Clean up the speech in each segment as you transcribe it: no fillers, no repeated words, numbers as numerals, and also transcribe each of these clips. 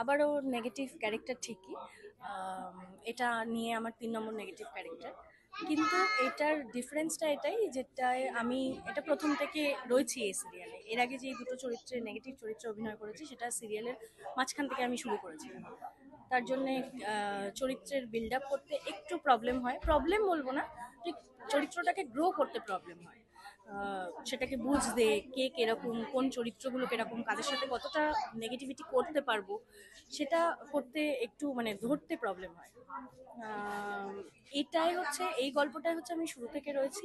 আবারও negative character ঠিকই, এটা নিয়ে আমার 3 নম্বর নেগেটিভ ক্যারেক্টার, কিন্তু এটার ডিফারেন্সটা এটাই যেটায় আমি এটা প্রথম থেকে রয়েছি এই সিরিয়ালে। এর আগে যে 2 চরিত্রে নেগেটিভ চরিত্রে অভিনয় করেছি সেটা সিরিয়ালের মাঝখান থেকে আমি শুরু করেছিলাম, তার জন্যে চরিত্রের বিল্ড আপ করতে একটু প্রবলেম হয়, প্রবলেম বলবো না, চরিত্রটাকে গ্রো করতে প্রবলেম হয়, সেটাকে বুঝতে কে কীরকম, কোন চরিত্রগুলো কীরকম, কাদের সাথে কতটা নেগেটিভিটি করতে পারবো সেটা করতে একটু মানে ধরতে প্রবলেম হয়। এটাই হচ্ছে এই গল্পটাই হচ্ছে আমি শুরু থেকে রয়েছি,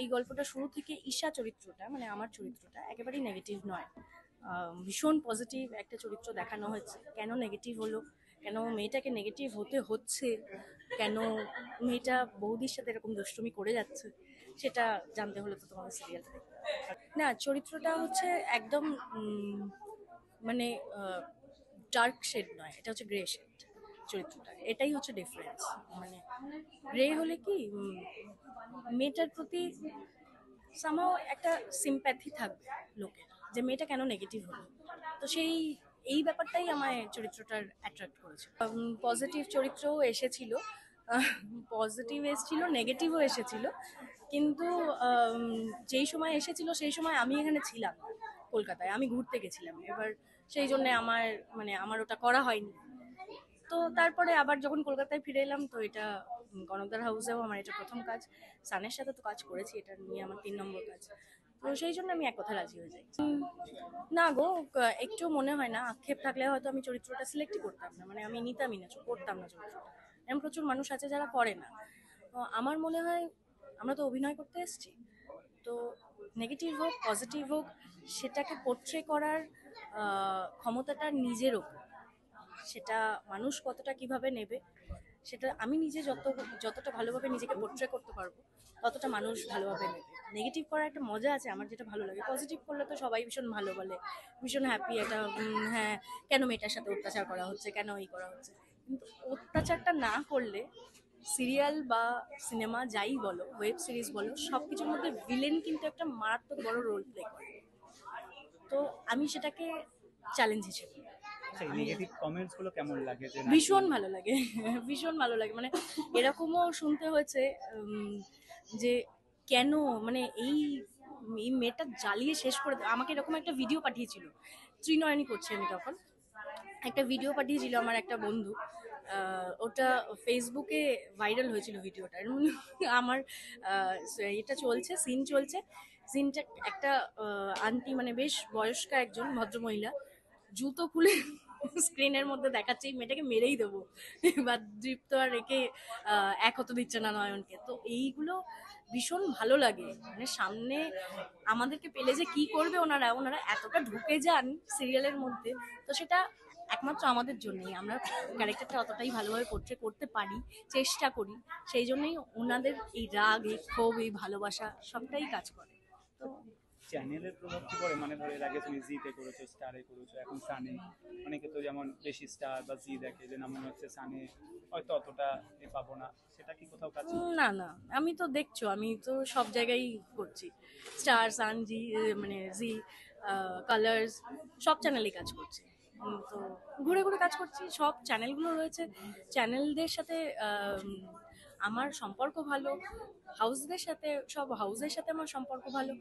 এই গল্পটা শুরু থেকে ঈশা চরিত্রটা মানে আমার চরিত্রটা একেবারেই নেগেটিভ নয়, ভীষণ পজিটিভ একটা চরিত্র দেখানো হয়েছে। কেন নেগেটিভ হলো, কেন মেয়েটাকে নেগেটিভ হতে হচ্ছে, কেন মেয়েটা বৌদির সাথে এরকম দুষ্টুমি করে যাচ্ছে সেটা জানতে হলে তো তোমাদের সিরিয়াল না। চরিত্রটা হচ্ছে একদম মানে ডার্ক শেড নয়, এটা হচ্ছে গ্রে শেড চরিত্রটা, এটাই হচ্ছে ডিফারেন্স। মানে গ্রে হলে কি মেয়েটার প্রতি সামহাও একটা সিম্প্যাথি থাকবে লোকের, যে মেয়েটা কেন নেগেটিভ হলো, তো এই ব্যাপারটাই আমার চরিত্রটার অ্যাট্রাক্ট করেছে। পজিটিভ চরিত্রও এসেছিল, পজিটিভ এসেছিল, নেগেটিভও এসেছিল, কিন্তু যেই সময় এসেছিল সেই সময় আমি এখানে ছিলাম, কলকাতায় আমি ঘুরতে গেছিলাম, এবার সেই জন্যে আমার ওটা করা হয়নি। তো তারপরে আবার যখন কলকাতায় ফিরে এলাম, তো এটা গণকদার হাউসেও আমার এটা প্রথম কাজ, সানের সাথে তো কাজ করেছি, এটা নিয়ে আমার 3 নম্বর কাজ, তো সেই জন্য আমি এক কথা রাজি হয়ে যাই। না গো, একটু মনে হয় না আক্ষেপ থাকলে হয়তো আমি চরিত্রটা সিলেক্টই করতাম না, মানে আমি নিতামই না, করতাম না চরিত্রটা। এমন প্রচুর মানুষ আছে যারা করে না, আমার মনে হয় আমরা তো অভিনয় করতে এসেছি, তো নেগেটিভ হোক পজিটিভ হোক সেটাকে পোট্রে করার ক্ষমতাটা নিজের ওপর, সেটা মানুষ কতটা কিভাবে নেবে, সেটা আমি নিজে যতটা ভালোভাবে নিজেকে পোট্রে করতে পারবো ততটা মানুষ ভালোভাবে নেবে। নেগেটিভ করার একটা মজা আছে, আমার যেটা ভালো লাগে। পজিটিভ করলে তো সবাই ভীষণ ভালো বলে, ভীষণ হ্যাপি, এটা হ্যাঁ কেন মেয়েটার সাথে অত্যাচার করা হচ্ছে, কেন এই করা হচ্ছে, কিন্তু অত্যাচারটা না করলে সিরিয়াল বা সিনেমা যাই বলো, ওয়েব সিরিজ বলো, সব কিছুর মধ্যে ভিলেন কিন্তু একটা মারাত্মক বড় রোল প্লে করে, তো আমি সেটাকে চ্যালেঞ্জ হিসেবে। ভীষণ ভালো লাগে, ভীষণ ভালো লাগে, মানে এরকমও শুনতে হয়েছে যে কেন মানে এই মেয়েটা জ্বালিয়ে শেষ করে দেয়। আমাকে এরকম একটা ভিডিও পাঠিয়েছিল, ত্রিনয়নী করছি আমি তখন, একটা ভিডিও পাঠিয়েছিল আমার একটা বন্ধু, ওটা ফেসবুকে ভাইরাল হয়েছিল ভিডিওটা। আমার এটা চলছে, সিন চলছে, সিনটা একটা আন্টি মানে বেশ বয়স্ক একজন ভদ্রমহিলা জুতো খুলে স্ক্রিনের মধ্যে দেখাচ্ছে এই মেয়েটাকে মেরেই দেবো, বা দৃপ্ত আর রেখে এক হতে দিচ্ছে না নয়নকে। তো এইগুলো ভীষণ ভালো লাগে, মানে সামনে আমাদেরকে পেলে যে কি করবে ওনারা এতটা ঢুকে যান সিরিয়ালের মধ্যে, তো সেটা একমাত্র আমাদের জন্যই, আমরা ক্যারেক্টারটা অতটাই ভালোভাবে পোট্রে করতে পারি, চেষ্টা করি, সেই জন্যই ওনাদের এই রাগ, এই ক্ষোভ, এই ভালোবাসা সবটাই কাজ করে। তো চ্যানেলের প্রভাব কি পড়ে, মানে ধরে লাগে তুমি জিতে করেছো, স্টারে করেছো, এখন সানে, অনেকে তো যেমন বেশি স্টার বা জি দেখে যে না মনে হচ্ছে সানে হয়তো অতটা এ পাবো না, সেটা কি কোথাও কাজ? না না, আমি তো দেখছো আমি তো সব জায়গায় করছি, স্টার, সান, জি মানে জি, কালার্স, সব চ্যানেলেই কাজ করছি, তো ঘুরে ঘুরে কাজ করছি, সব চ্যানেলগুলো রয়েছে, চ্যানেলদের সাথে আমার সম্পর্ক ভালো, হাউসদের সাথে, সব হাউসের সাথে আমার সম্পর্ক ভালো।